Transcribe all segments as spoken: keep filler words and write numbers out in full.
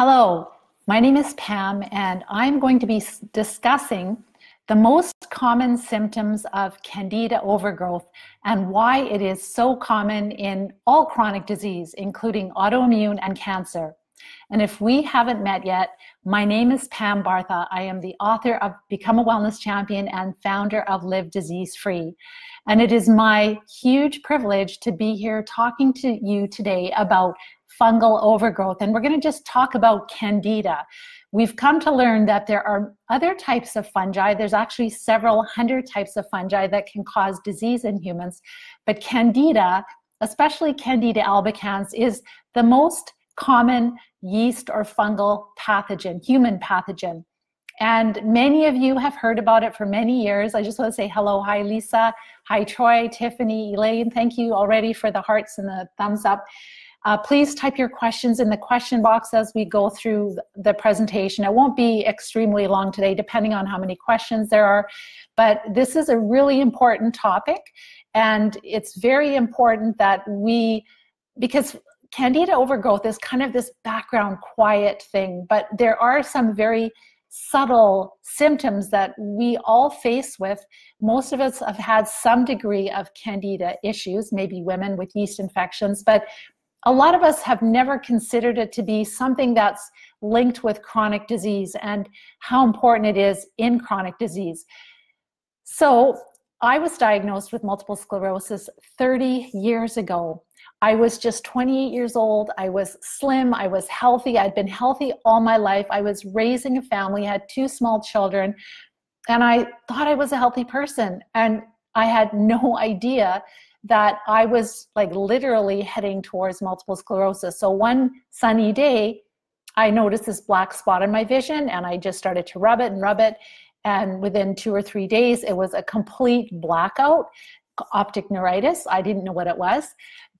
Hello, my name is Pam, and I'm going to be discussing the most common symptoms of Candida overgrowth and why it is so common in all chronic disease, including autoimmune and cancer. And if we haven't met yet, my name is Pam Bartha. I am the author of Become a Wellness Champion and founder of Live Disease Free. And it is my huge privilege to be here talking to you today about fungal overgrowth. And we're going to just talk about Candida. We've come to learn that there are other types of fungi. There's actually several hundred types of fungi that can cause disease in humans. But Candida, especially Candida albicans, is the most common yeast or fungal pathogen, human pathogen. And many of you have heard about it for many years. I just want to say hello. Hi, Lisa. Hi, Troy, Tiffany, Elaine. Thank you already for the hearts and the thumbs up. Uh, please type your questions in the question box as we go through the presentation. It won't be extremely long today, depending on how many questions there are, but this is a really important topic, and it's very important that we, because Candida overgrowth is kind of this background quiet thing, but there are some very subtle symptoms that we all face with. Most of us have had some degree of Candida issues, maybe women with yeast infections, but a lot of us have never considered it to be something that's linked with chronic disease and how important it is in chronic disease. So I was diagnosed with multiple sclerosis thirty years ago. I was just twenty-eight years old. I was slim. I was healthy. I'd been healthy all my life. I was raising a family, had two small children, and I thought I was a healthy person. And I had no idea that I was like literally heading towards multiple sclerosis. So one sunny day, I noticed this black spot in my vision, and I just started to rub it and rub it. And within two or three days, it was a complete blackout, optic neuritis. I didn't know what it was,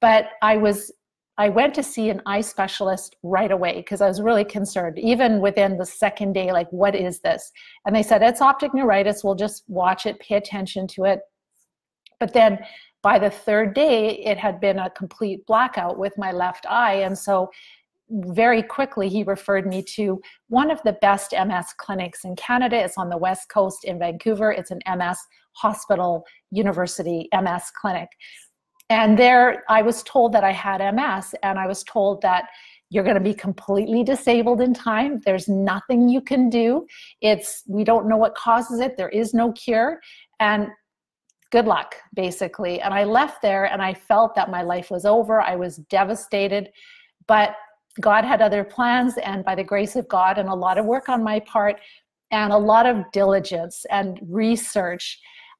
but I was, I went to see an eye specialist right away because I was really concerned, even within the second day, like, what is this? And they said, it's optic neuritis. We'll just watch it, pay attention to it. But then by the third day, it had been a complete blackout with my left eye. And so very quickly, he referred me to one of the best M S clinics in Canada. It's on the West Coast in Vancouver. It's an M S hospital, university M S clinic. And there I was told that I had M S, and I was told that you're going to be completely disabled in time. There's nothing you can do. It's, we don't know what causes it. There is no cure. And good luck, basically. And I left there and I felt that my life was over. I was devastated, but God had other plans, and by the grace of God and a lot of work on my part and a lot of diligence and research,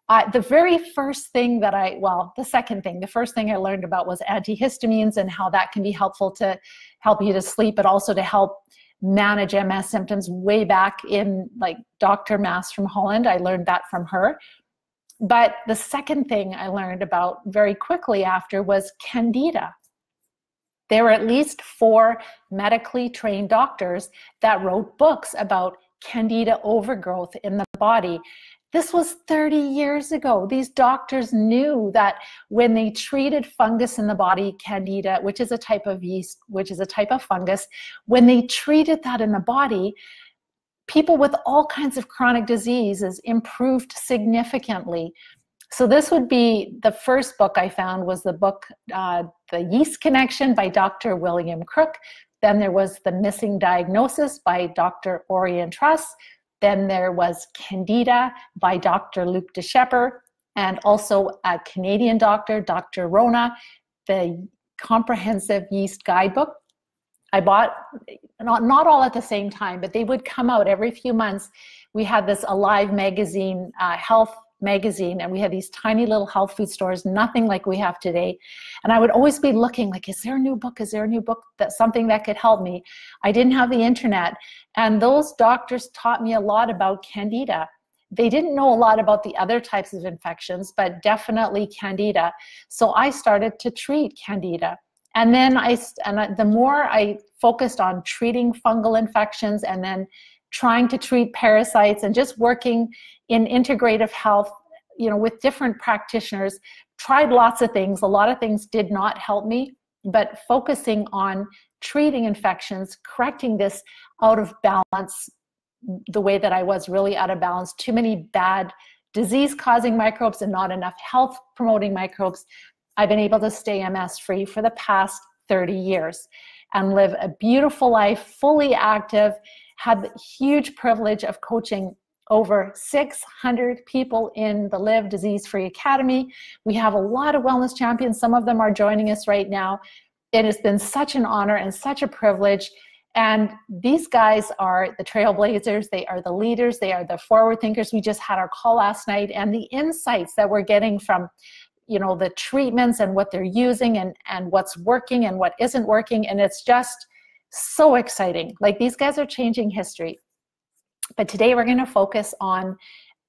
uh, the very first thing that I, well, the second thing, the first thing I learned about was antihistamines and how that can be helpful to help you to sleep, but also to help manage M S symptoms. Way back in, like, Doctor Maas from Holland, I learned that from her. But the second thing I learned about very quickly after was Candida. There were at least four medically trained doctors that wrote books about Candida overgrowth in the body. This was thirty years ago. These doctors knew that when they treated fungus in the body, Candida, which is a type of yeast, which is a type of fungus, when they treated that in the body, people with all kinds of chronic diseases improved significantly. So this would be the first book I found, was the book, uh, The Yeast Connection by Doctor William Crook. Then there was The Missing Diagnosis by Doctor Orion Truss. Then there was Candida by Doctor Luke DeShepper, and also a Canadian doctor, Doctor Rona, the Comprehensive Yeast Guidebook. I bought, not, not all at the same time, but they would come out every few months. We had this Alive magazine, uh, health magazine, and we had these tiny little health food stores, nothing like we have today. And I would always be looking like, is there a new book? Is there a new book? That's something that could help me. I didn't have the internet. And those doctors taught me a lot about Candida. They didn't know a lot about the other types of infections, but definitely Candida. So I started to treat Candida. And then I, and the more I focused on treating fungal infections and then trying to treat parasites and just working in integrative health, you know, with different practitioners, tried lots of things. A lot of things did not help me. but focusing on treating infections, correcting this out of balance, the way that I was really out of balance, too many bad disease-causing microbes and not enough health-promoting microbes, I've been able to stay M S-free for the past thirty years and live a beautiful life, fully active, had the huge privilege of coaching over six hundred people in the Live Disease Free Academy. We have a lot of wellness champions. Some of them are joining us right now. It has been such an honor and such a privilege. And these guys are the trailblazers. They are the leaders. They are the forward thinkers. We just had our call last night, and the insights that we're getting from, you know, the treatments and what they're using and, and what's working and what isn't working. And it's just so exciting. Like, these guys are changing history. But today we're going to focus on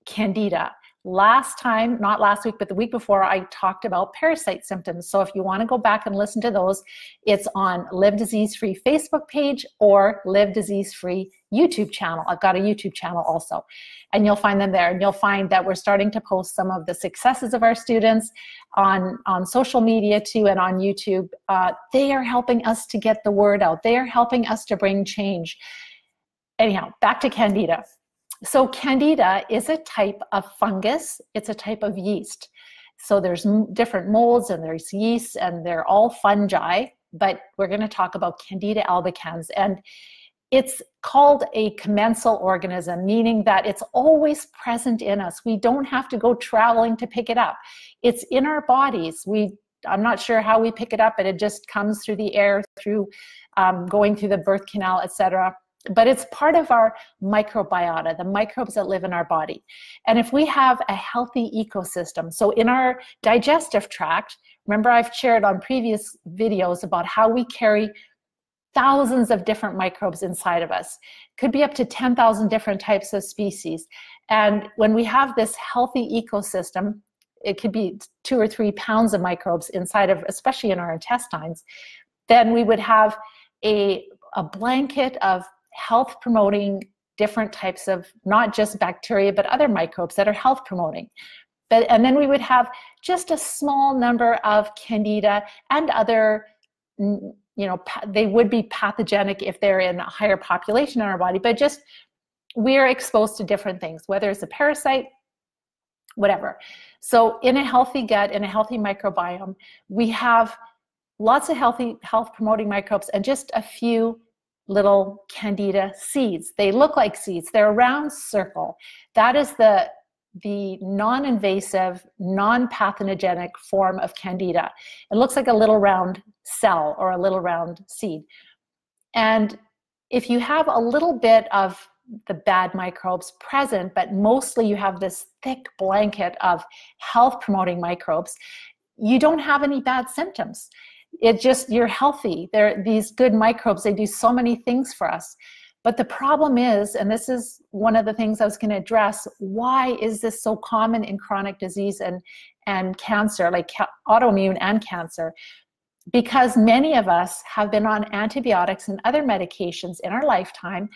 Candida. Last time, not last week, but the week before, I talked about parasite symptoms. So if you want to go back and listen to those, it's on Live Disease Free Facebook page or Live Disease Free YouTube channel. I've got a YouTube channel also, and you'll find them there. And you'll find that we're starting to post some of the successes of our students on, on social media too, and on YouTube. Uh, they are helping us to get the word out. They are helping us to bring change. Anyhow, back to Candida. So Candida is a type of fungus. It's a type of yeast. So there's different molds and there's yeasts and they're all fungi, but we're going to talk about Candida albicans. And it's called a commensal organism, meaning that it's always present in us. We don't have to go traveling to pick it up. It's in our bodies. We I'm not sure how we pick it up, but it just comes through the air, through um, going through the birth canal, et cetera. But it's part of our microbiota, the microbes that live in our body. And if we have a healthy ecosystem, so in our digestive tract, remember I've shared on previous videos about how we carry thousands of different microbes inside of us. Could be up to ten thousand different types of species. And when we have this healthy ecosystem, it could be two or three pounds of microbes inside of, especially in our intestines, then we would have a, a blanket of health promoting different types of, not just bacteria, but other microbes that are health promoting. But, and then we would have just a small number of Candida and other, you know, they would be pathogenic if they're in a higher population in our body, but just we're exposed to different things, whether it's a parasite, whatever. So in a healthy gut, in a healthy microbiome, we have lots of healthy health promoting microbes and just a few little Candida seeds. They look like seeds. They're a round circle. That is the, the non-invasive, non-pathogenic form of Candida. It looks like a little round cell or a little round seed. And if you have a little bit of the bad microbes present, but mostly you have this thick blanket of health-promoting microbes, you don't have any bad symptoms. It just, you're healthy. They're, these good microbes, they do so many things for us. But the problem is, and this is one of the things I was going to address, why is this so common in chronic disease and, and cancer, like autoimmune and cancer? Because many of us have been on antibiotics and other medications in our lifetime,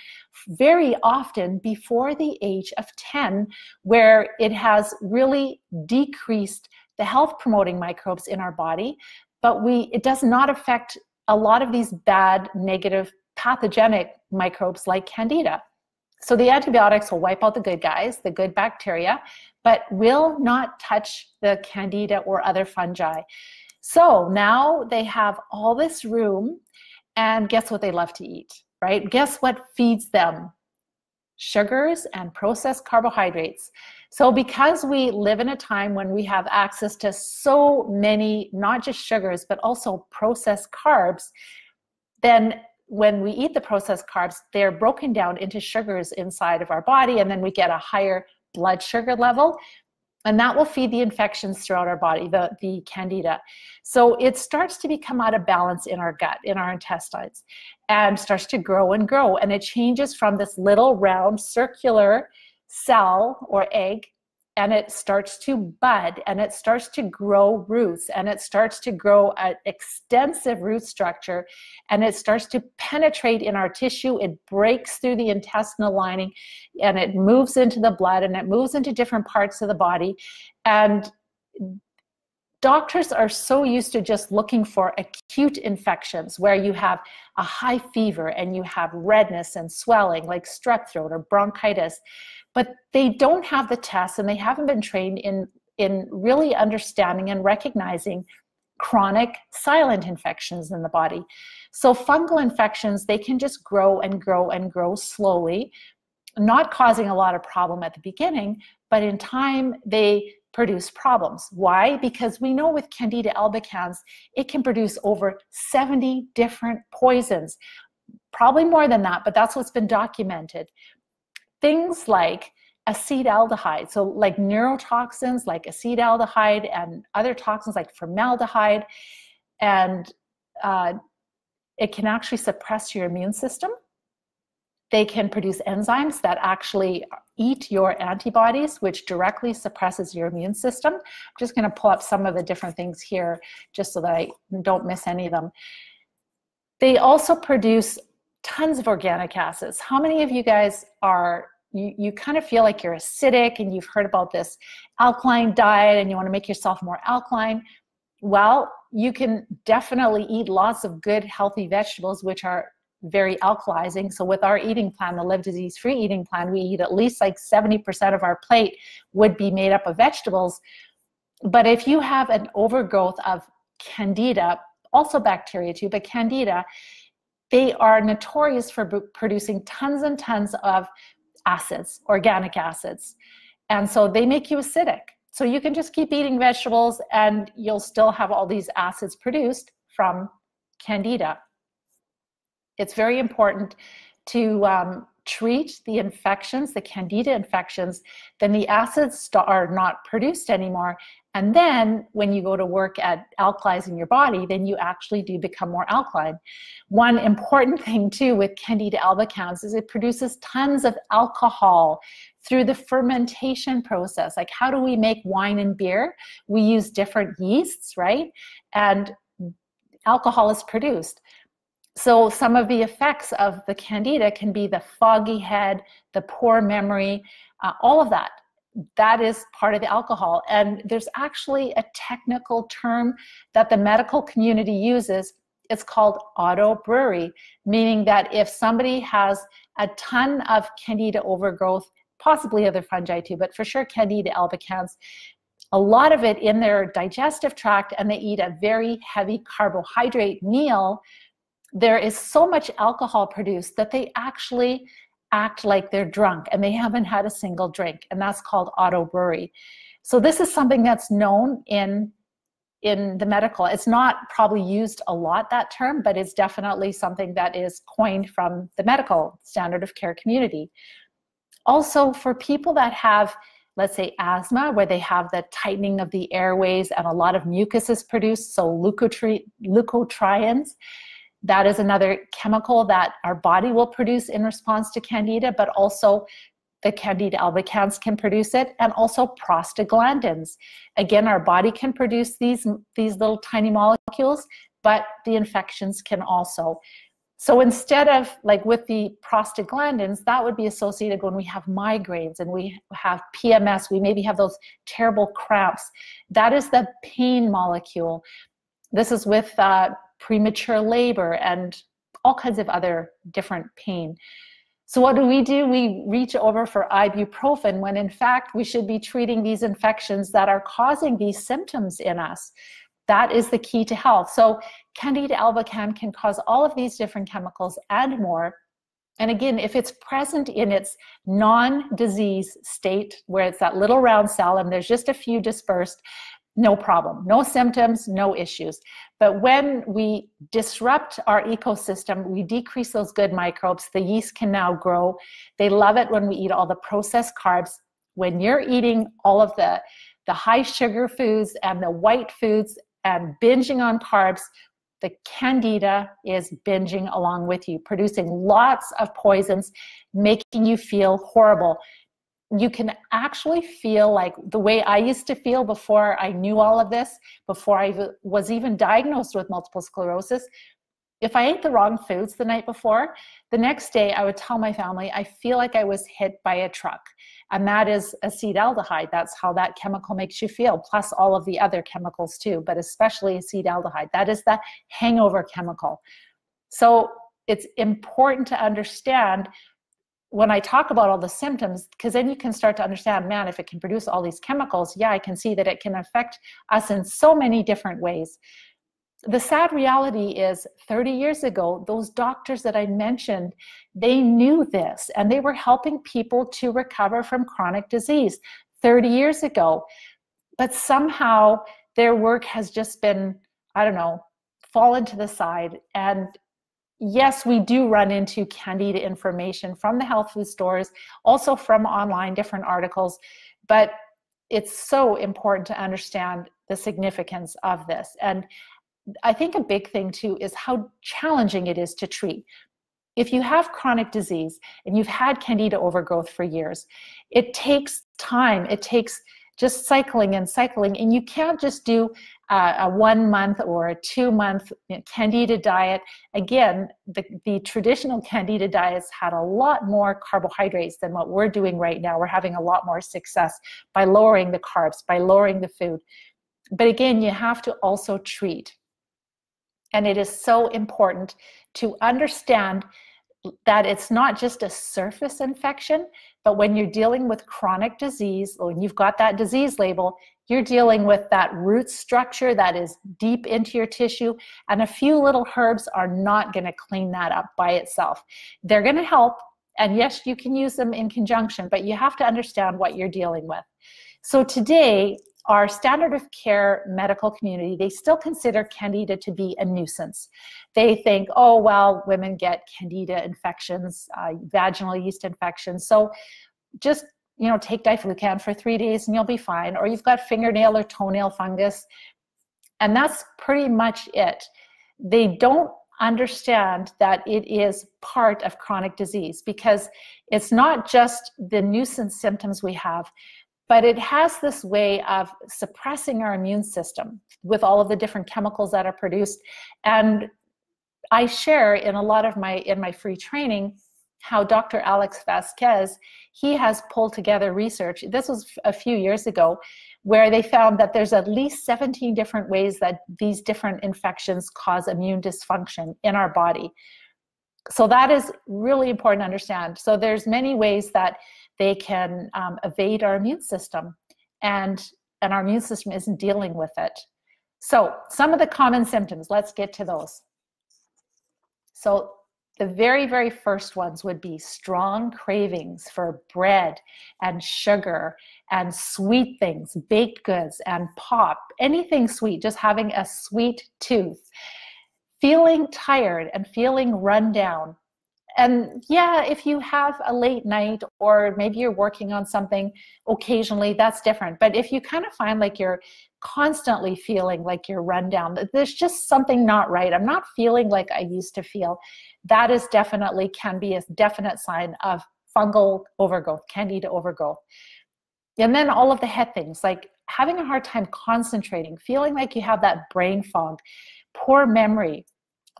very often before the age of ten, where it has really decreased the health-promoting microbes in our body. But we, it does not affect a lot of these bad, negative, pathogenic microbes like Candida. So the antibiotics will wipe out the good guys, the good bacteria, but will not touch the Candida or other fungi. So now they have all this room, and guess what they love to eat, right? Guess what feeds them? Sugars and processed carbohydrates. So because we live in a time when we have access to so many, not just sugars, but also processed carbs, then when we eat the processed carbs, they're broken down into sugars inside of our body, and then we get a higher blood sugar level, and that will feed the infections throughout our body, the, the Candida. So it starts to become out of balance in our gut, in our intestines, and starts to grow and grow, and it changes from this little round circular cell or egg, and it starts to bud, and it starts to grow roots, and it starts to grow an extensive root structure, and it starts to penetrate in our tissue. It breaks through the intestinal lining, and it moves into the blood, and it moves into different parts of the body. And Doctors are so used to just looking for acute infections where you have a high fever and you have redness and swelling like strep throat or bronchitis, but they don't have the tests and they haven't been trained in, in really understanding and recognizing chronic silent infections in the body. So fungal infections, they can just grow and grow and grow slowly, not causing a lot of problem at the beginning, but in time they produce problems. Why? Because we know with Candida albicans, it can produce over seventy different poisons, probably more than that, but that's what's been documented. Things like acetaldehyde, so like neurotoxins like acetaldehyde and other toxins like formaldehyde, and uh, it can actually suppress your immune system. They can produce enzymes that actually eat your antibodies, which directly suppresses your immune system. I'm just going to pull up some of the different things here just so that I don't miss any of them. They also produce tons of organic acids. How many of you guys are, you, you kind of feel like you're acidic and you've heard about this alkaline diet and you want to make yourself more alkaline? Well, you can definitely eat lots of good healthy vegetables, which are very alkalizing. So with our eating plan, the Live Disease Free eating plan, we eat at least like seventy percent of our plate would be made up of vegetables. But if you have an overgrowth of Candida, also bacteria too, but Candida, they are notorious for producing tons and tons of acids, organic acids. And so they make you acidic. So you can just keep eating vegetables and you'll still have all these acids produced from Candida. It's very important to um, treat the infections, the Candida infections, then the acids are not produced anymore. And then when you go to work at alkalizing your body, then you actually do become more alkaline. One important thing too with Candida albicans is it produces tons of alcohol through the fermentation process. Like, how do we make wine and beer? We use different yeasts, right? And alcohol is produced. So some of the effects of the Candida can be the foggy head, the poor memory, uh, all of that. That is part of the alcohol. And there's actually a technical term that the medical community uses. It's called auto brewery, meaning that if somebody has a ton of Candida overgrowth, possibly other fungi too, but for sure Candida albicans, a lot of it in their digestive tract, and they eat a very heavy carbohydrate meal, there is so much alcohol produced that they actually act like they're drunk and they haven't had a single drink, and that's called auto brewery. So this is something that's known in, in the medical. It's not probably used a lot, that term, but it's definitely something that is coined from the medical standard of care community. Also, for people that have, let's say, asthma, where they have the tightening of the airways and a lot of mucus is produced, so leukotrienes, that is another chemical that our body will produce in response to Candida, but also the Candida albicans can produce it, and also prostaglandins. Again, our body can produce these, these little tiny molecules, but the infections can also. So instead of, like with the prostaglandins, that would be associated when we have migraines and we have P M S, we maybe have those terrible cramps. That is the pain molecule. This is with uh, premature labor and all kinds of other different pain. So what do we do? We reach over for ibuprofen when in fact we should be treating these infections that are causing these symptoms in us. That is the key to health. So Candida albicans can cause all of these different chemicals and more. And again, if it's present in its non-disease state, where it's that little round cell and there's just a few dispersed, no problem, no symptoms, no issues. But when we disrupt our ecosystem, we decrease those good microbes. The yeast can now grow. They love it when we eat all the processed carbs. When you're eating all of the, the high sugar foods and the white foods and binging on carbs, the Candida is binging along with you, producing lots of poisons, making you feel horrible. You can actually feel like the way I used to feel before I knew all of this, before I was even diagnosed with multiple sclerosis. If I ate the wrong foods the night before, the next day I would tell my family, I feel like I was hit by a truck. And that is acetaldehyde. That's how that chemical makes you feel, plus all of the other chemicals too, but especially acetaldehyde. That is the hangover chemical. So it's important to understand when I talk about all the symptoms, because then you can start to understand, man, if it can produce all these chemicals, yeah, I can see that it can affect us in so many different ways. The sad reality is thirty years ago, those doctors that I mentioned, they knew this and they were helping people to recover from chronic disease thirty years ago. But somehow their work has just been, I don't know, fallen to the side. And yes, we do run into Candida information from the health food stores, also from online, different articles, but it's so important to understand the significance of this. And I think a big thing too is how challenging it is to treat. If you have chronic disease and you've had Candida overgrowth for years, it takes time. It takes just cycling and cycling, and you can't just do a, a one month or a two month Candida diet. Again, the, the traditional Candida diets had a lot more carbohydrates than what we're doing right now. We're having a lot more success by lowering the carbs, by lowering the food. But again, you have to also treat. And it is so important to understand that it's not just a surface infection, but when you're dealing with chronic disease, or when you've got that disease label, you're dealing with that root structure that is deep into your tissue, and a few little herbs are not going to clean that up by itself. They're going to help, and yes, you can use them in conjunction, but you have to understand what you're dealing with. So today, our standard of care medical community, they still consider Candida to be a nuisance. They think, oh, well, women get Candida infections, uh, vaginal yeast infections. So just, you know, take Diflucan for three days and you'll be fine. Or you've got fingernail or toenail fungus. And that's pretty much it. They don't understand that it is part of chronic disease, because it's not just the nuisance symptoms we have, but it has this way of suppressing our immune system with all of the different chemicals that are produced. And I share in a lot of my, in my free training, how Doctor Alex Vasquez, he has pulled together research. This was a few years ago, where they found that there's at least seventeen different ways that these different infections cause immune dysfunction in our body. So that is really important to understand. So there's many ways that they can um, evade our immune system, and, and our immune system isn't dealing with it. So some of the common symptoms, let's get to those. So the very, very first ones would be strong cravings for bread and sugar and sweet things, baked goods and pop, anything sweet, just having a sweet tooth, feeling tired and feeling run down. And yeah, if you have a late night or maybe you're working on something occasionally, that's different. But if you kind of find like you're constantly feeling like you're run down, there's just something not right. I'm not feeling like I used to feel. That is definitely, can be a definite sign of fungal overgrowth, Candida overgrowth. And then all of the head things, like having a hard time concentrating, feeling like you have that brain fog, poor memory,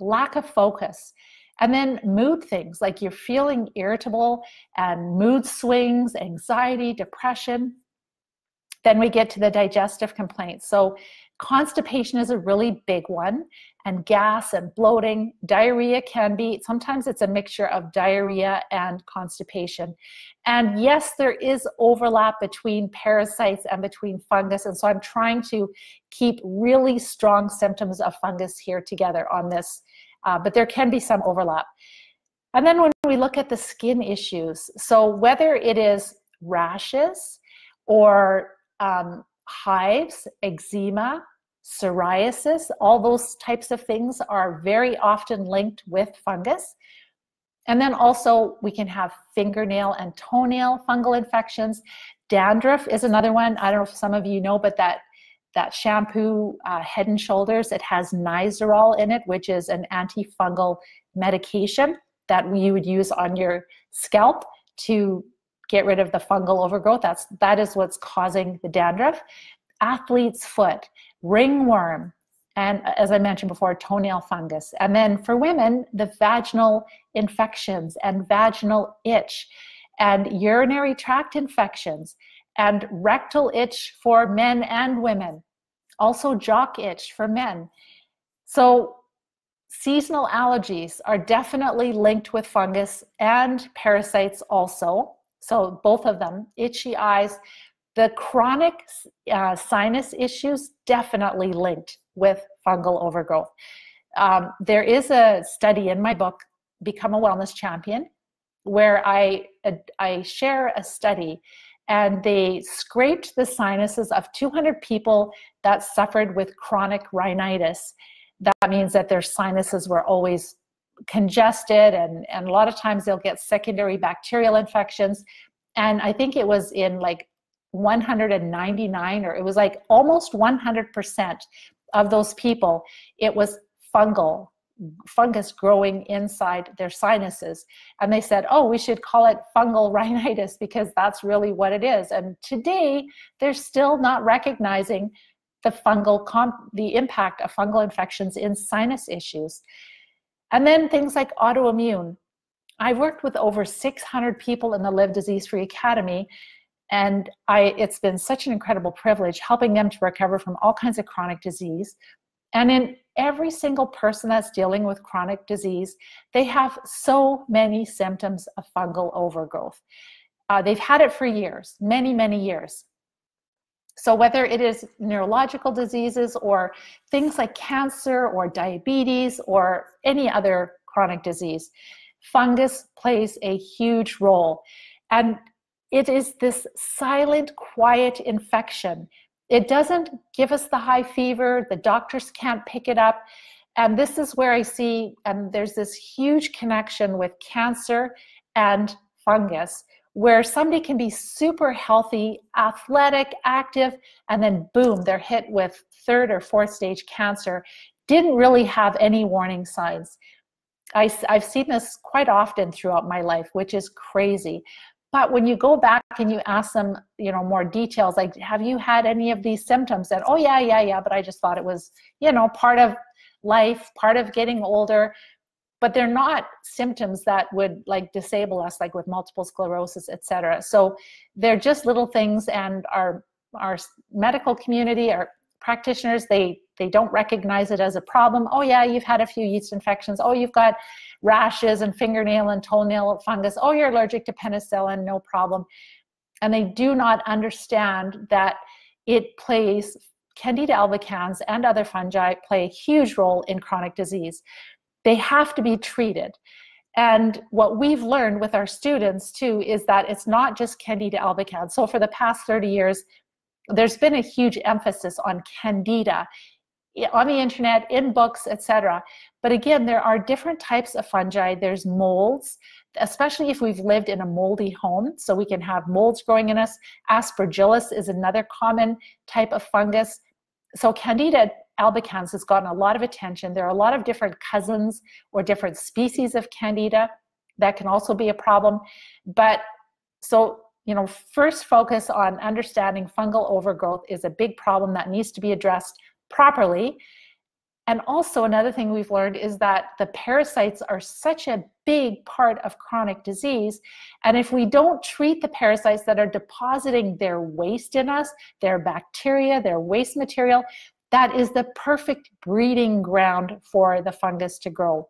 lack of focus. And then mood things, like you're feeling irritable and mood swings, anxiety, depression. Then we get to the digestive complaints. So constipation is a really big one, and gas and bloating. Diarrhea can be, sometimes it's a mixture of diarrhea and constipation. And yes, there is overlap between parasites and between fungus. And so I'm trying to keep really strong symptoms of fungus here together on this. Uh, but there can be some overlap. And then when we look at the skin issues, so whether it is rashes or um, hives, eczema, psoriasis, all those types of things are very often linked with fungus. And then also we can have fingernail and toenail fungal infections. Dandruff is another one. I don't know if some of you know, but that That shampoo, uh, Head and Shoulders, it has nystatin in it, which is an antifungal medication that you would use on your scalp to get rid of the fungal overgrowth. That's, that is what's causing the dandruff. Athlete's foot, ringworm, and, as I mentioned before, toenail fungus. And then for women, the vaginal infections and vaginal itch and urinary tract infections and rectal itch for men and women. Also jock itch for men. So seasonal allergies are definitely linked with fungus and parasites also. So both of them, itchy eyes. The chronic uh, sinus issues definitely linked with fungal overgrowth. Um, there is a study in my book, Become a Wellness Champion, where I, uh, I share a study, and they scraped the sinuses of two hundred people that suffered with chronic rhinitis. That means that their sinuses were always congested, and, and a lot of times they'll get secondary bacterial infections. And I think it was in like one hundred ninety-nine, or it was like almost one hundred percent of those people, it was fungal, fungus growing inside their sinuses. And they said, oh, we should call it fungal rhinitis, because that's really what it is. And today, they're still not recognizing the fungal comp the impact of fungal infections in sinus issues. And then things like autoimmune. I worked with over six hundred people in the Live Disease Free Academy, and I, it's been such an incredible privilege helping them to recover from all kinds of chronic disease. And in every single person that's dealing with chronic disease, they have so many symptoms of fungal overgrowth. Uh, they've had it for years, many, many years. So whether it is neurological diseases or things like cancer or diabetes or any other chronic disease, fungus plays a huge role. And it is this silent, quiet infection. It doesn't give us the high fever. The doctors can't pick it up. And this is where I see, and there's this huge connection with cancer and fungus, where somebody can be super healthy, athletic, active, and then boom, they're hit with third or fourth stage cancer. Didn't really have any warning signs. I, I've seen this quite often throughout my life, which is crazy. But when you go back and you ask them, you know, more details, like, have you had any of these symptoms? And, oh, yeah, yeah, yeah, but I just thought it was, you know, part of life, part of getting older. But they're not symptoms that would, like, disable us, like with multiple sclerosis, et cetera. So they're just little things, and our, our medical community, our practitioners, they, they don't recognize it as a problem. Oh, yeah, you've had a few yeast infections. Oh, you've got rashes and fingernail and toenail fungus. Oh, you're allergic to penicillin, no problem. And they do not understand that it plays, Candida albicans and other fungi play a huge role in chronic disease. They have to be treated. And what we've learned with our students too is that it's not just Candida albicans. So for the past thirty years, there's been a huge emphasis on Candida on the internet, in books, et cetera. But again, there are different types of fungi. There's molds, especially if we've lived in a moldy home, so we can have molds growing in us. Aspergillus is another common type of fungus. So Candida albicans has gotten a lot of attention. There are a lot of different cousins or different species of Candida that can also be a problem. But so, you know, first focus on understanding fungal overgrowth is a big problem that needs to be addressed properly. And also another thing we've learned is that the parasites are such a big part of chronic disease. And if we don't treat the parasites that are depositing their waste in us, their bacteria, their waste material, that is the perfect breeding ground for the fungus to grow.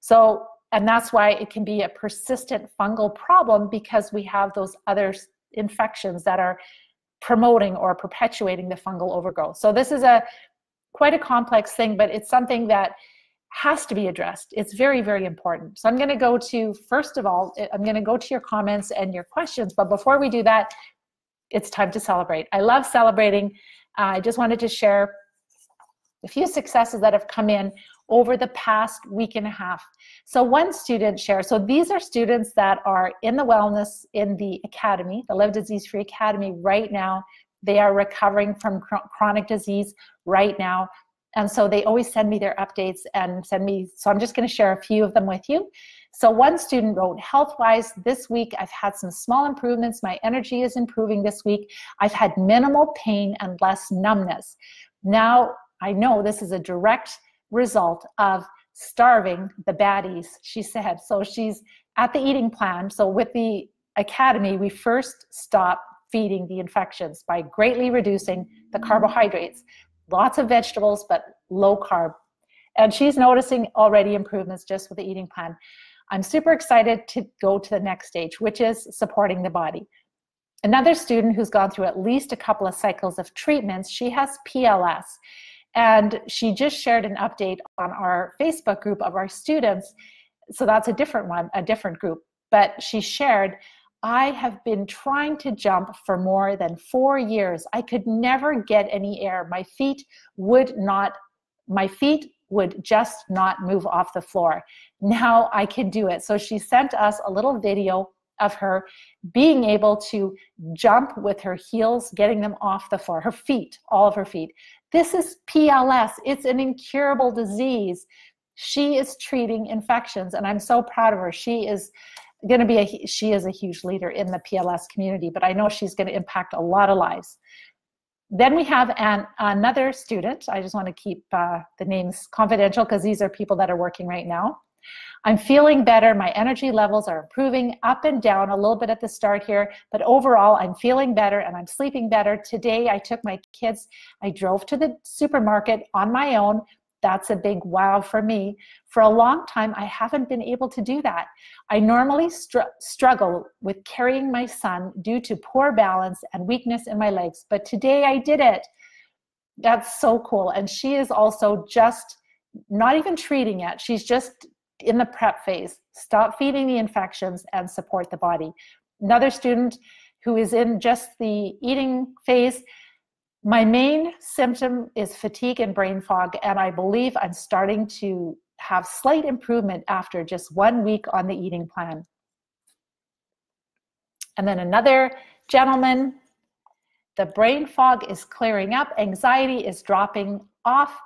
So, and that's why it can be a persistent fungal problem, because we have those other infections that are promoting or perpetuating the fungal overgrowth. So this is a quite a complex thing, but it's something that has to be addressed. It's very, very important. So I'm going to go to, first of all, I'm going to go to your comments and your questions. But before we do that, it's time to celebrate. I love celebrating. Uh, I just wanted to share a few successes that have come in over the past week and a half. So one student shared, so these are students that are in the wellness, in the academy, the Live Disease Free Academy right now. They are recovering from chronic disease right now. And so they always send me their updates and send me, so I'm just gonna share a few of them with you. So one student wrote, health-wise, this week I've had some small improvements. My energy is improving this week. I've had minimal pain and less numbness. Now I know this is a direct result of starving the baddies, she said. So she's at the eating plan. So with the academy, we first stop feeding the infections by greatly reducing the carbohydrates. Lots of vegetables, but low carb. And she's noticing already improvements just with the eating plan. I'm super excited to go to the next stage, which is supporting the body. Another student who's gone through at least a couple of cycles of treatments, she has P L S. And she just shared an update on our Facebook group of our students. So that's a different one, a different group. But she shared, I have been trying to jump for more than four years. I could never get any air. My feet would not, my feet would just not move off the floor. Now I can do it. So she sent us a little video of her being able to jump with her heels, getting them off the floor, her feet, all of her feet. This is P L S. It's an incurable disease. She is treating infections, and I'm so proud of her. She is going to be a, she is a huge leader in the P L S community, but I know she's going to impact a lot of lives. Then we have an, another student. I just want to keep uh, the names confidential because these are people that are working right now. I'm feeling better. My energy levels are improving, up and down a little bit at the start here, but overall I'm feeling better and I'm sleeping better. Today I took my kids, I drove to the supermarket on my own. That's a big wow for me. For a long time, I haven't been able to do that. I normally str struggle with carrying my son due to poor balance and weakness in my legs, but today I did it. That's so cool. And she is also just not even treating it. She's just in the prep phase. Stop feeding the infections and support the body. Another student who is in just the eating phase, my main symptom is fatigue and brain fog, and I believe I'm starting to have slight improvement after just one week on the eating plan. And then another gentleman, the brain fog is clearing up, anxiety is dropping off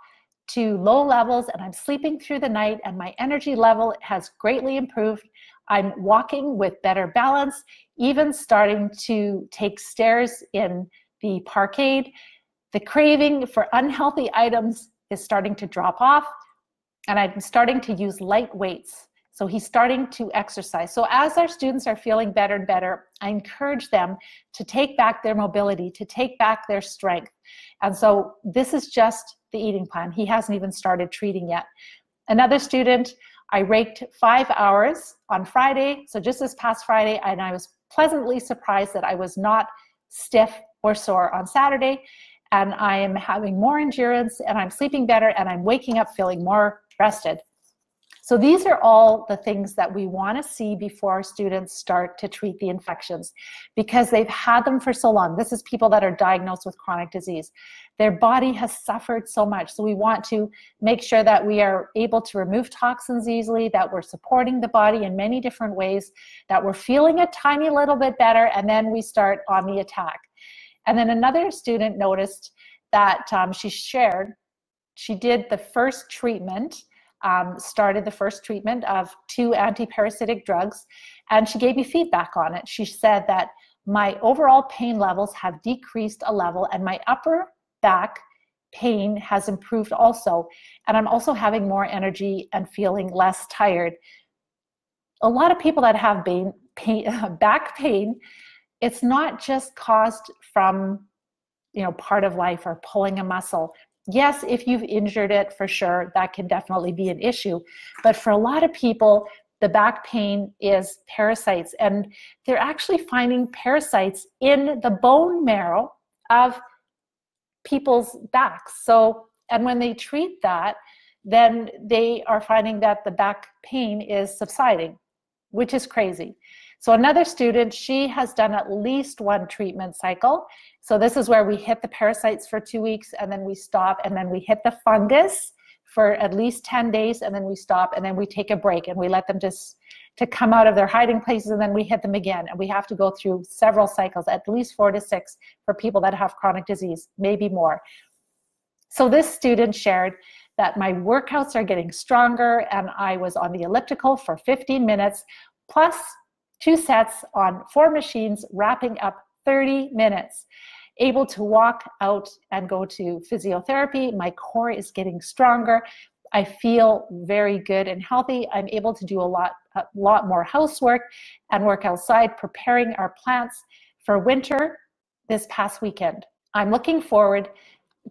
to low levels, and I'm sleeping through the night, and my energy level has greatly improved. I'm walking with better balance, even starting to take stairs in the parkade. The craving for unhealthy items is starting to drop off, and I'm starting to use light weights. So he's starting to exercise. So as our students are feeling better and better, I encourage them to take back their mobility, to take back their strength. And so this is just the eating plan. He hasn't even started treating yet. Another student, I raked five hours on Friday, so just this past Friday, and I was pleasantly surprised that I was not stiff or sore on Saturday, and I am having more endurance, and I'm sleeping better, and I'm waking up feeling more rested. So these are all the things that we want to see before our students start to treat the infections, because they've had them for so long. This is people that are diagnosed with chronic disease. Their body has suffered so much. So we want to make sure that we are able to remove toxins easily, that we're supporting the body in many different ways, that we're feeling a tiny little bit better, and then we start on the attack. And then another student noticed that um, she shared, she did the first treatment, um, started the first treatment of two antiparasitic drugs, and she gave me feedback on it. She said that my overall pain levels have decreased a level, and my upper back pain has improved also. And I'm also having more energy and feeling less tired. A lot of people that have pain, pain, back pain, it's not just caused from, you know, part of life or pulling a muscle. Yes, if you've injured it, for sure, that can definitely be an issue. But for a lot of people, the back pain is parasites. And they're actually finding parasites in the bone marrow of people's backs. So, and when they treat that, then they are finding that the back pain is subsiding, which is crazy. So another student, she has done at least one treatment cycle. So this is where we hit the parasites for two weeks and then we stop, and then we hit the fungus for at least ten days and then we stop, and then we take a break and we let them just to come out of their hiding places, and then we hit them again. And we have to go through several cycles, at least four to six for people that have chronic disease, maybe more. So this student shared that my workouts are getting stronger, and I was on the elliptical for fifteen minutes plus two sets on four machines, wrapping up thirty minutes. able to walk out and go to physiotherapy. My core is getting stronger. I feel very good and healthy. I'm able to do a lot, a lot more housework and work outside, preparing our plants for winter this past weekend. I'm looking forward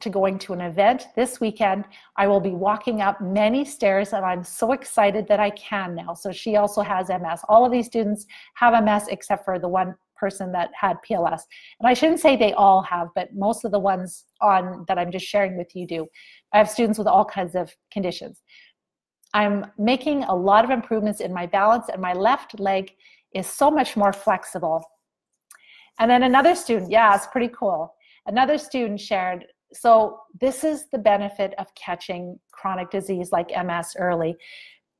to going to an event this weekend. I will be walking up many stairs and I'm so excited that I can now. So she also has M S. All of these students have M S except for the one person that had P L S. And I shouldn't say they all have, but most of the ones on that I'm just sharing with you do. I have students with all kinds of conditions. I'm making a lot of improvements in my balance and my left leg is so much more flexible. And then another student, yeah, it's pretty cool. Another student shared, so this is the benefit of catching chronic disease like M S early.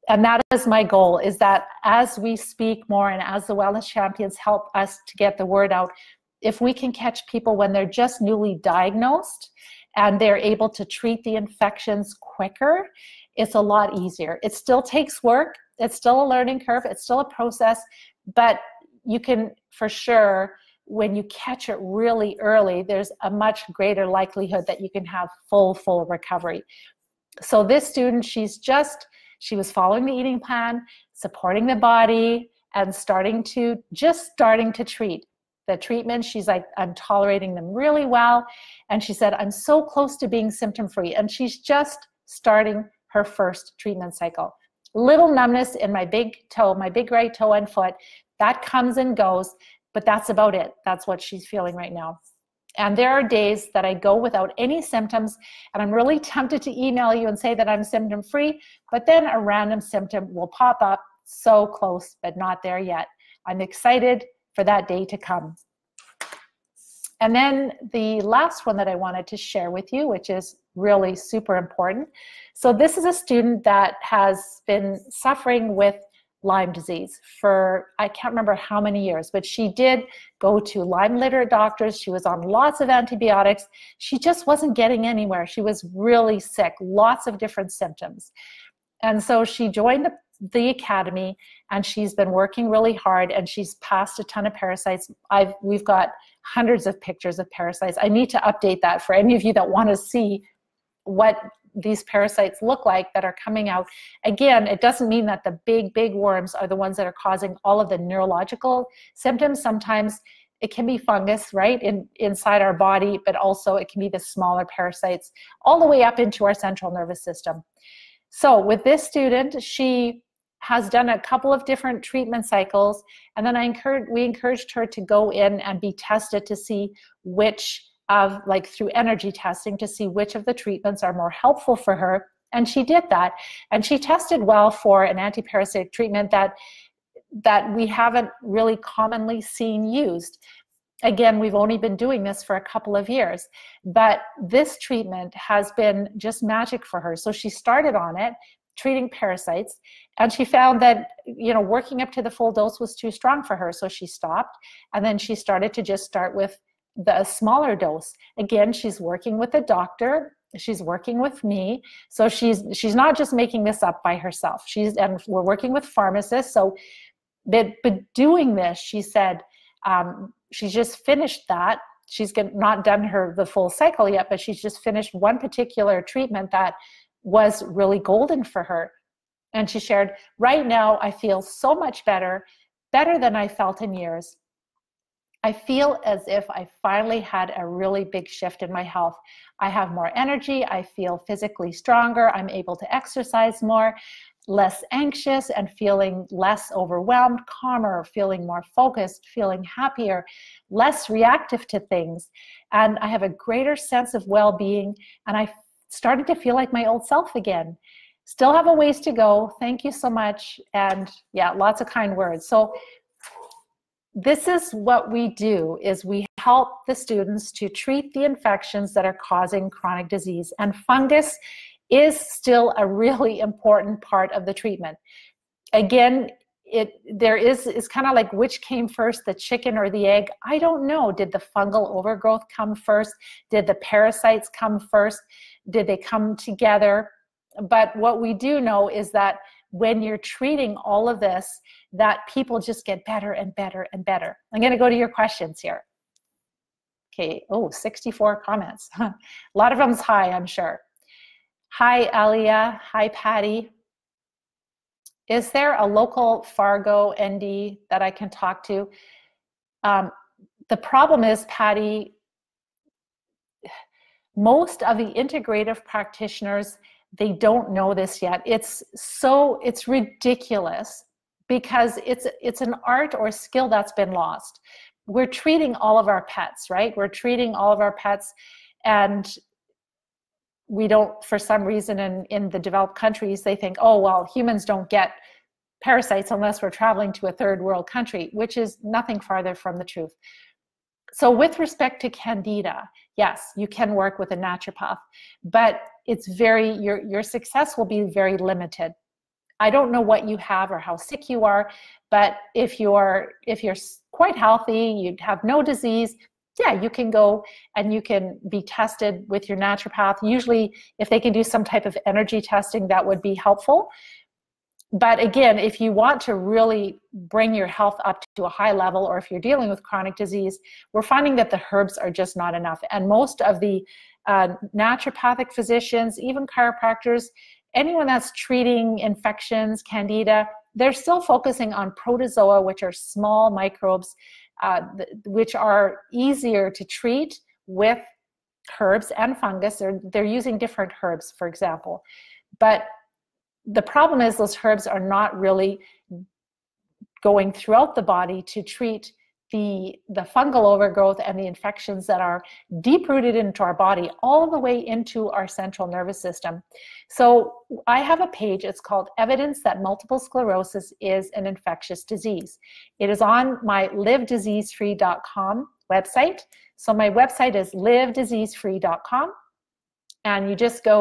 And that is my goal, is that as we speak more and as the wellness champions help us to get the word out, if we can catch people when they're just newly diagnosed and they're able to treat the infections quicker, it's a lot easier. It still takes work. It's still a learning curve. It's still a process. But you can, for sure, when you catch it really early, there's a much greater likelihood that you can have full, full recovery. So this student, she's just... she was following the eating plan, supporting the body, and starting to, just starting to treat. The treatment, she's like, I'm tolerating them really well. And she said, I'm so close to being symptom-free. And she's just starting her first treatment cycle. Little numbness in my big toe, my big right toe and foot. That comes and goes, but that's about it. That's what she's feeling right now. And there are days that I go without any symptoms, and I'm really tempted to email you and say that I'm symptom-free, but then a random symptom will pop up, so close, but not there yet. I'm excited for that day to come. And then the last one that I wanted to share with you, which is really super important. So this is a student that has been suffering with Lyme disease for, I can't remember how many years, but she did go to Lyme literate doctors. She was on lots of antibiotics. She just wasn't getting anywhere. She was really sick, lots of different symptoms. And so she joined the academy and she's been working really hard and she's passed a ton of parasites. I've, we've got hundreds of pictures of parasites. I need to update that for any of you that want to see what these parasites look like that are coming out. Again, it doesn't mean that the big, big worms are the ones that are causing all of the neurological symptoms. Sometimes it can be fungus, right, in, inside our body, but also it can be the smaller parasites all the way up into our central nervous system. So with this student, she has done a couple of different treatment cycles, and then I encouraged, we encouraged her to go in and be tested to see which of, like through energy testing, to see which of the treatments are more helpful for her. And she did that. And she tested well for an antiparasitic treatment that, that we haven't really commonly seen used. Again, we've only been doing this for a couple of years, but this treatment has been just magic for her. So she started on it, treating parasites, and she found that, you know, working up to the full dose was too strong for her. So she stopped, and then she started to just start with the smaller dose. Again, she's working with a doctor, she's working with me, so she's she's not just making this up by herself. She's, and we're working with pharmacists. So but, but doing this, she said, um, she's just finished that. She's not done her the full cycle yet, but she's just finished one particular treatment that was really golden for her. And she shared, right now I feel so much better, better than I felt in years. I feel as if I finally had a really big shift in my health. I have more energy, I feel physically stronger, I'm able to exercise more, less anxious and feeling less overwhelmed, calmer, feeling more focused, feeling happier, less reactive to things. And I have a greater sense of well-being, and I started to feel like my old self again. Still have a ways to go, thank you so much, and yeah, lots of kind words. So, this is what we do, is we help the students to treat the infections that are causing chronic disease. And fungus is still a really important part of the treatment. Again, it there is, it's kind of like which came first, the chicken or the egg? I don't know. Did the fungal overgrowth come first? Did the parasites come first? Did they come together? But what we do know is that when you're treating all of this, that people just get better and better and better. I'm going to go to your questions here. Okay, oh, sixty-four comments. A lot of them's hi, I'm sure. Hi, Alia. Hi, Patty. Is there a local Fargo N D that I can talk to? Um, the problem is, Patty, most of the integrative practitioners, they don't know this yet. It's so, it's ridiculous because it's, it's an art or skill that's been lost. We're treating all of our pets, right? We're treating all of our pets, and we don't, for some reason in, in the developed countries, they think, oh, well, humans don't get parasites unless we're traveling to a third world country, which is nothing farther from the truth. So with respect to Candida, yes, you can work with a naturopath, but it's very, your, your success will be very limited. I don't know what you have or how sick you are, but if you're, if you're quite healthy, you have no disease, yeah, you can go and you can be tested with your naturopath. Usually, if they can do some type of energy testing, that would be helpful. But again, if you want to really bring your health up to a high level, or if you're dealing with chronic disease, we're finding that the herbs are just not enough. And most of the uh, naturopathic physicians, even chiropractors, anyone that's treating infections, Candida, they're still focusing on protozoa, which are small microbes, Uh, which are easier to treat with herbs and fungus. They're, they're using different herbs, for example. But the problem is those herbs are not really going throughout the body to treat the, the fungal overgrowth and the infections that are deep-rooted into our body, all the way into our central nervous system. So I have a page, it's called Evidence That Multiple Sclerosis is an Infectious Disease. It is on my live disease free dot com website. So my website is live disease free dot com, and you just go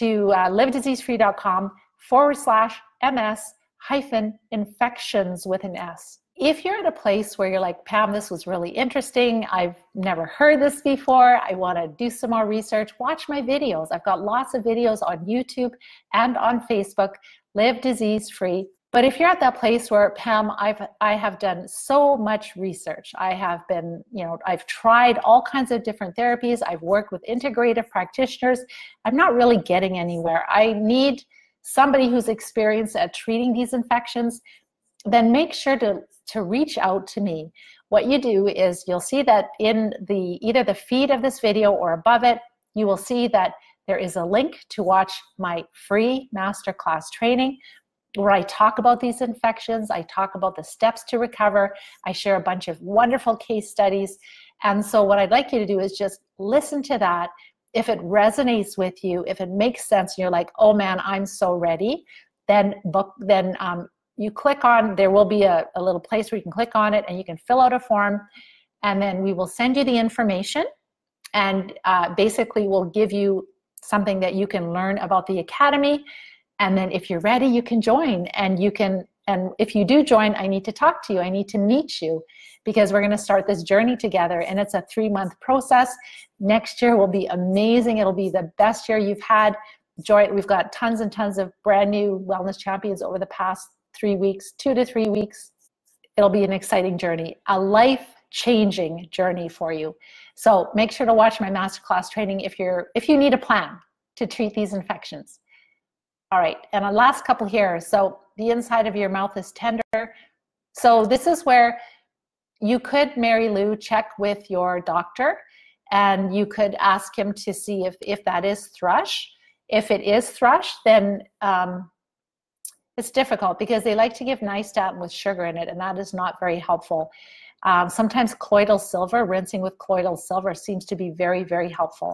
to uh, live disease free dot com forward slash ms hyphen infections with an S. If you're at a place where you're like, Pam, this was really interesting, I've never heard this before, I want to do some more research, watch my videos. I've got lots of videos on YouTube and on Facebook, Live Disease Free. But if you're at that place where, Pam, I've, I have done so much research, I have been, you know, I've tried all kinds of different therapies, I've worked with integrative practitioners, I'm not really getting anywhere, I need somebody who's experienced at treating these infections, then make sure to, to reach out to me. What you do is you'll see that in the either the feed of this video or above it, you will see that there is a link to watch my free masterclass training where I talk about these infections, I talk about the steps to recover, I share a bunch of wonderful case studies. And so what I'd like you to do is just listen to that. If it resonates with you, if it makes sense, and you're like, oh man, I'm so ready, then book, then um, you click on, there will be a, a little place where you can click on it and you can fill out a form, and then we will send you the information, and uh, basically we'll give you something that you can learn about the academy, and then if you're ready you can join, and you can, and if you do join, I need to talk to you, I need to meet you, because we're gonna start this journey together, and it's a three month process. Next year will be amazing, it'll be the best year you've had. Joy, we've got tons and tons of brand new wellness champions over the past three weeks, two to three weeks. It'll be an exciting journey, a life-changing journey for you. So make sure to watch my masterclass training if you're if you need a plan to treat these infections. All right, and a last couple here. So the inside of your mouth is tender. So this is where you could, Mary Lou, check with your doctor, and you could ask him to see if, if that is thrush. If it is thrush, then um, it's difficult because they like to give nystatin with sugar in it, and that is not very helpful. Um, sometimes colloidal silver, rinsing with colloidal silver seems to be very, very helpful.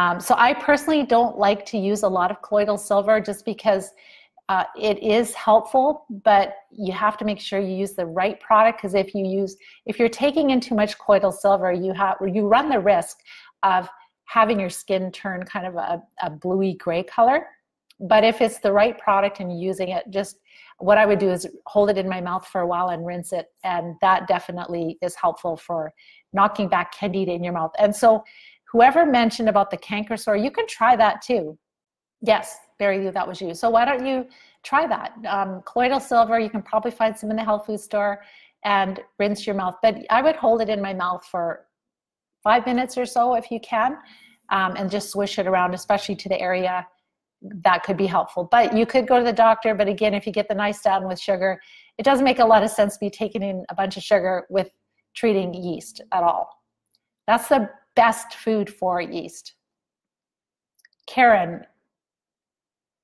Um, so I personally don't like to use a lot of colloidal silver just because uh, it is helpful, but you have to make sure you use the right product, because if you use, if you're taking in too much colloidal silver, you have, you run the risk of having your skin turn kind of a, a bluey gray color. But if it's the right product and using it, just what I would do is hold it in my mouth for a while and rinse it. And that definitely is helpful for knocking back Candida in your mouth. And so whoever mentioned about the canker sore, you can try that too. Yes, Barry Lou, that was you. So why don't you try that? Um, colloidal silver, you can probably find some in the health food store. and rinse your mouth. But I would hold it in my mouth for five minutes or so if you can, um, and just swish it around, especially to the area that could be helpful. But you could go to the doctor, but again, if you get the nystatin with sugar, it doesn't make a lot of sense to be taking in a bunch of sugar with treating yeast at all. That's the best food for yeast. Karen,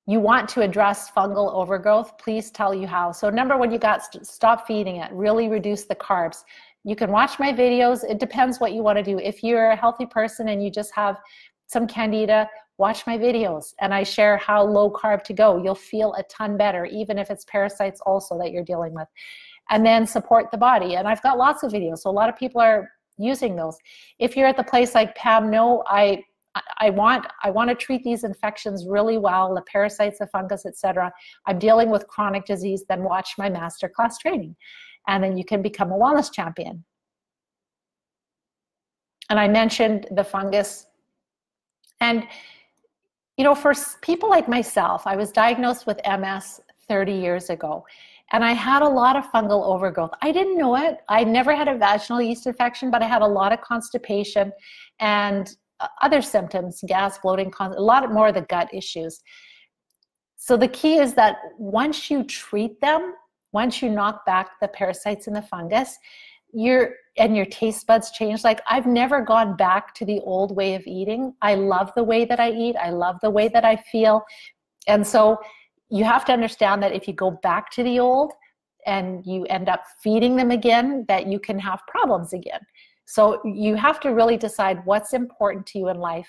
you want to address fungal overgrowth, please tell you how. So number one, you got st stop feeding it, really reduce the carbs. You can watch my videos, it depends what you wanna do. If you're a healthy person and you just have some candida, watch my videos and I share how low carb to go. You'll feel a ton better, even if it's parasites also that you're dealing with. And then support the body. And I've got lots of videos, so a lot of people are using those. If you're at the place like Pam, no, I, I want I want to treat these infections really well, the parasites, the fungus, et cetera. I'm dealing with chronic disease, then watch my masterclass training. And then you can become a wellness champion. And I mentioned the fungus. And, you know, for people like myself, I was diagnosed with M S thirty years ago. And I had a lot of fungal overgrowth. I didn't know it. I never had a vaginal yeast infection, but I had a lot of constipation and other symptoms, gas, bloating, a lot more of the gut issues. So the key is that once you treat them, once you knock back the parasites and the fungus, your and your taste buds change. Like, I've never gone back to the old way of eating. I love the way that I eat. I love the way that I feel. And so you have to understand that if you go back to the old and you end up feeding them again, that you can have problems again. So you have to really decide what's important to you in life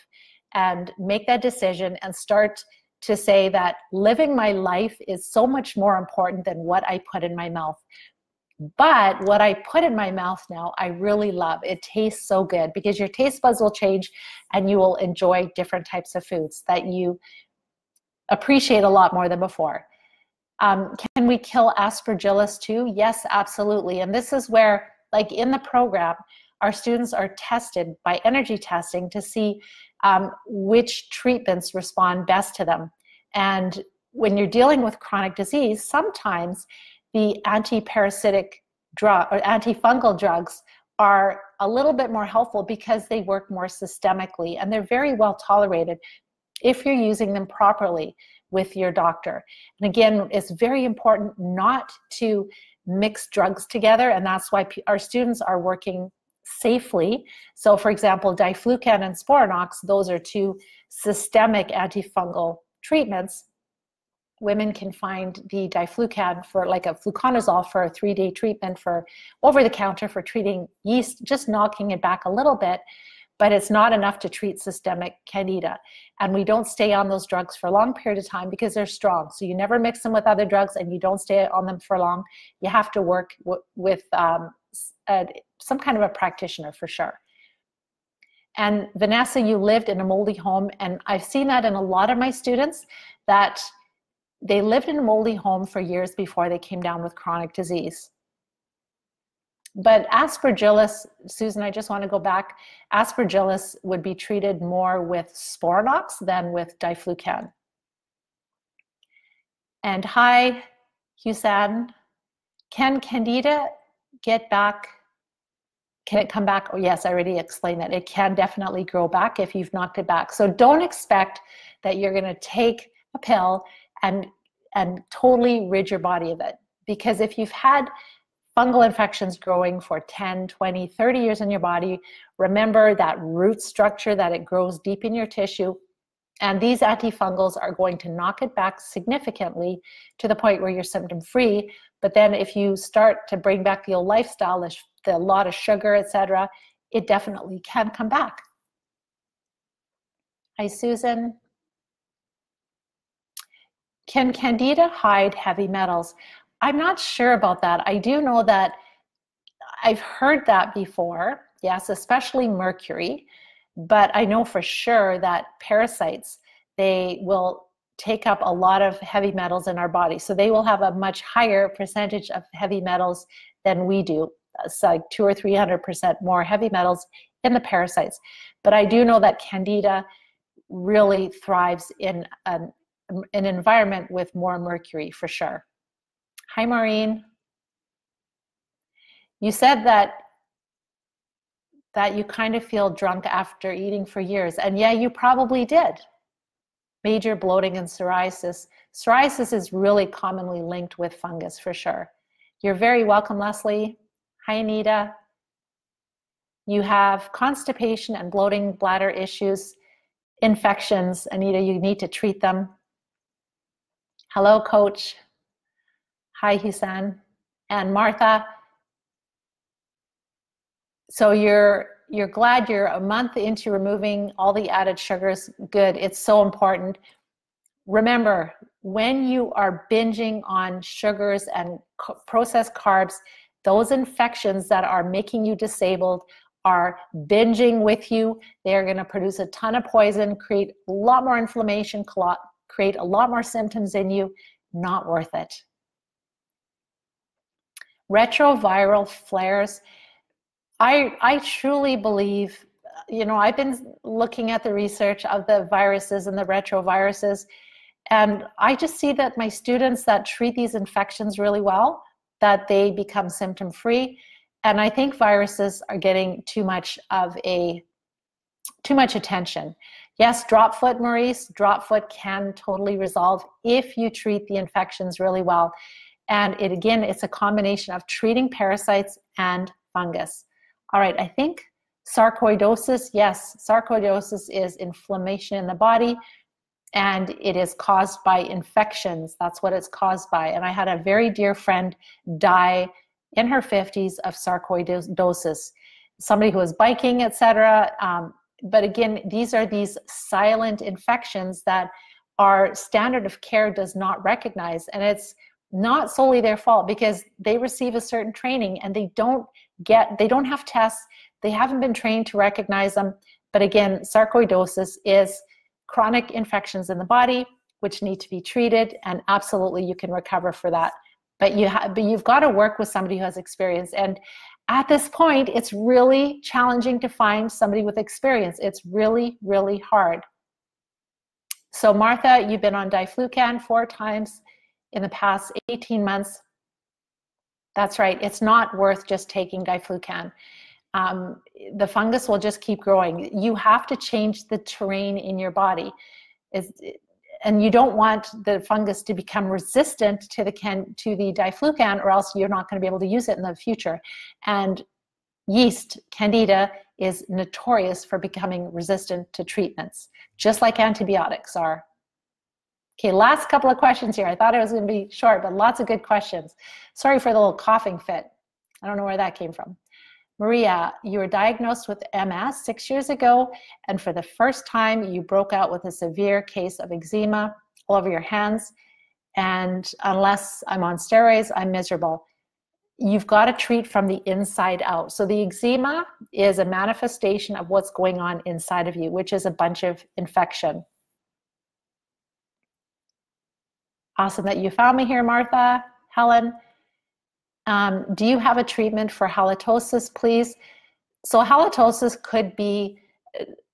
and make that decision and start to say that living my life is so much more important than what I put in my mouth. But what I put in my mouth now, I really love. It tastes so good because your taste buds will change and you will enjoy different types of foods that you appreciate a lot more than before. Um, can we kill Aspergillus too? Yes, absolutely. And this is where, like in the program, our students are tested by energy testing to see um, which treatments respond best to them. And when you're dealing with chronic disease, sometimes the anti-parasitic drug or antifungal drugs are a little bit more helpful because they work more systemically and they're very well tolerated if you're using them properly with your doctor. And again, it's very important not to mix drugs together, and that's why our students are working safely. So for example, Diflucan and Sporanox, those are two systemic antifungal treatments. Women can find the Diflucan for like a fluconazole for a three-day treatment for over-the-counter for treating yeast, just knocking it back a little bit, but it's not enough to treat systemic candida. And we don't stay on those drugs for a long period of time because they're strong. So you never mix them with other drugs and you don't stay on them for long. You have to work w with um, a, some kind of a practitioner for sure. And Vanessa, you lived in a moldy home, and I've seen that in a lot of my students that they lived in a moldy home for years before they came down with chronic disease. But Aspergillus, Susan, I just want to go back. Aspergillus would be treated more with Sporanox than with Diflucan. And hi, Husan. Can Candida get back? Can it come back? Oh, yes, I already explained that. It can definitely grow back if you've knocked it back. So don't expect that you're going to take a pill and, and totally rid your body of it. Because if you've had fungal infections growing for ten, twenty, thirty years in your body, remember that root structure, that it grows deep in your tissue, and these antifungals are going to knock it back significantly to the point where you're symptom-free. But then if you start to bring back the old lifestyle, the, the lot of sugar, et cetera, it definitely can come back. Hi, Susan. Can Candida hide heavy metals? I'm not sure about that. I do know that I've heard that before, yes, especially mercury, but I know for sure that parasites, they will take up a lot of heavy metals in our body. So they will have a much higher percentage of heavy metals than we do. It's like two or three hundred percent more heavy metals in the parasites. But I do know that Candida really thrives in an, an environment with more mercury for sure. Hi, Maureen. You said that that you kind of feel drunk after eating for years, and yeah, you probably did. Major bloating and psoriasis. Psoriasis is really commonly linked with fungus for sure. You're very welcome, Leslie. Hi, Anita. You have constipation and bloating, bladder issues, infections. Anita, you need to treat them. Hello, Coach. Hi, Hussein and Martha. So you're you're glad you're a month into removing all the added sugars. Good, it's so important. Remember, when you are binging on sugars and processed carbs, those infections that are making you disabled are binging with you. They are gonna produce a ton of poison, create a lot more inflammation, create a lot more symptoms in you. Not worth it. Retroviral flares. I, I truly believe, you know, I've been looking at the research of the viruses and the retroviruses, and I just see that my students that treat these infections really well, that they become symptom-free. And I think viruses are getting too much of a, too much attention. Yes, drop foot, Maurice, drop foot can totally resolve if you treat the infections really well. And it, again, it's a combination of treating parasites and fungus. All right, I think sarcoidosis, yes, sarcoidosis is inflammation in the body, and it is caused by infections. That's what it's caused by. And I had a very dear friend die in her fifties of sarcoidosis, somebody who was biking, et cetera. Um, but again, these are these silent infections that our standard of care does not recognize. And it's not solely their fault because they receive a certain training and they don't get, they don't have tests. They haven't been trained to recognize them. But again, sarcoidosis is chronic infections in the body, which need to be treated, and absolutely you can recover for that. But, you ha but you've got to work with somebody who has experience. And at this point, it's really challenging to find somebody with experience. It's really, really hard. So Martha, you've been on Diflucan four times in the past eighteen months. That's right, it's not worth just taking Diflucan. Um, the fungus will just keep growing. You have to change the terrain in your body. It's, and you don't want the fungus to become resistant to the, can, to the Diflucan, or else you're not going to be able to use it in the future. And yeast, Candida, is notorious for becoming resistant to treatments, just like antibiotics are. Okay, last couple of questions here. I thought it was going to be short, but lots of good questions. Sorry for the little coughing fit. I don't know where that came from. Maria, you were diagnosed with M S six years ago, and for the first time, you broke out with a severe case of eczema all over your hands, and unless I'm on steroids, I'm miserable. You've got to treat from the inside out. So the eczema is a manifestation of what's going on inside of you, which is a bunch of infection. Awesome that you found me here, Martha, Helen. Um, do you have a treatment for halitosis, please? So halitosis could be,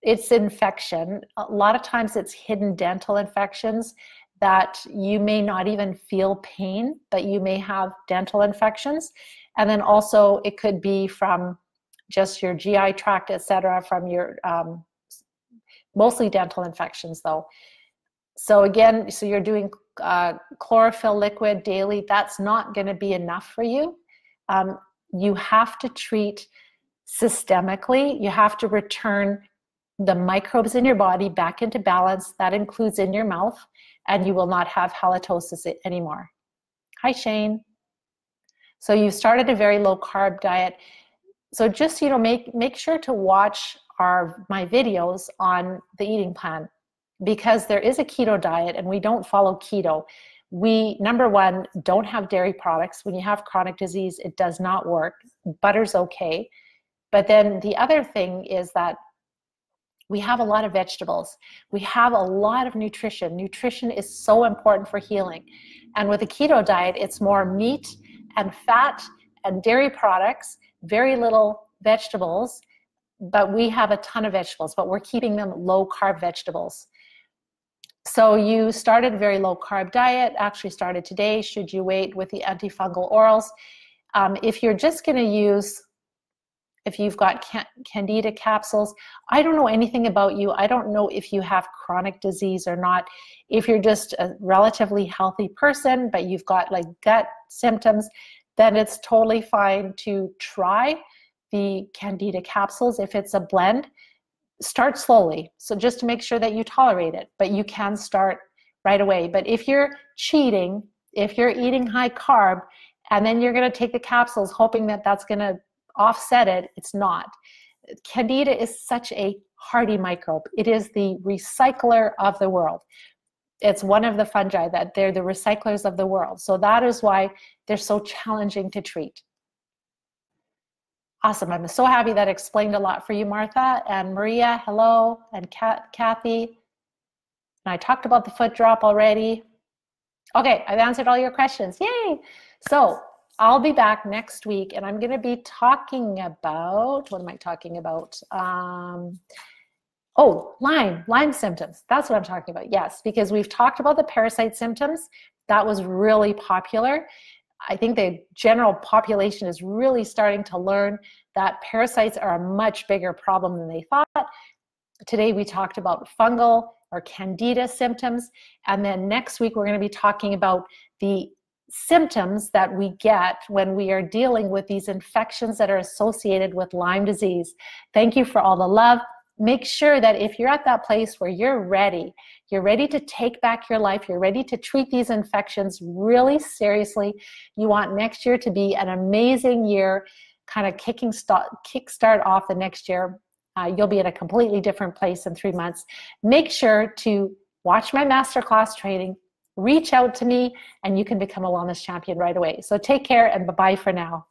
it's infection. A lot of times it's hidden dental infections that you may not even feel pain, but you may have dental infections. And then also it could be from just your G I tract, et cetera, from your, um, mostly dental infections though. So again, so you're doing uh, chlorophyll liquid daily. That's not going to be enough for you. Um, you have to treat systemically. You have to return the microbes in your body back into balance. That includes in your mouth, and you will not have halitosis anymore. Hi, Shane. So you started a very low carb diet. So just, you know, make, make sure to watch our, my videos on the eating plan, because there is a keto diet and we don't follow keto. We, number one, don't have dairy products. When you have chronic disease, it does not work. Butter's okay. But then the other thing is that we have a lot of vegetables. We have a lot of nutrition. Nutrition is so important for healing. And with a keto diet, it's more meat and fat and dairy products, very little vegetables, but we have a ton of vegetables, but we're keeping them low carb vegetables. So you started a very low carb diet, actually started today, should you wait with the antifungal orals. Um, if you're just going to use, if you've got can candida capsules, I don't know anything about you. I don't know if you have chronic disease or not. If you're just a relatively healthy person, but you've got like gut symptoms, then it's totally fine to try the candida capsules. If it's a blend, start slowly. So just to make sure that you tolerate it, but you can start right away. But if you're cheating, if you're eating high carb, and then you're going to take the capsules hoping that that's going to offset it, it's not. Candida is such a hardy microbe. It is the recycler of the world. It's one of the fungi that they're the recyclers of the world. So that is why they're so challenging to treat. Awesome. I'm so happy that explained a lot for you, Martha and Maria. Hello. And Kat, Kathy. And I talked about the foot drop already. Okay, I've answered all your questions. Yay. So I'll be back next week, and I'm going to be talking about, what am I talking about? Um, oh, Lyme, Lyme symptoms. That's what I'm talking about. Yes, because we've talked about the parasite symptoms. That was really popular. I think the general population is really starting to learn that parasites are a much bigger problem than they thought. Today we talked about fungal or candida symptoms, and then next week we're going to be talking about the symptoms that we get when we are dealing with these infections that are associated with Lyme disease. Thank you for all the love. Make sure that if you're at that place where you're ready, you're ready to take back your life, you're ready to treat these infections really seriously, you want next year to be an amazing year, kind of kicking start, kick start off the next year. Uh, you'll be at a completely different place in three months. Make sure to watch my masterclass training, reach out to me, and you can become a wellness champion right away. So take care and bye-bye for now.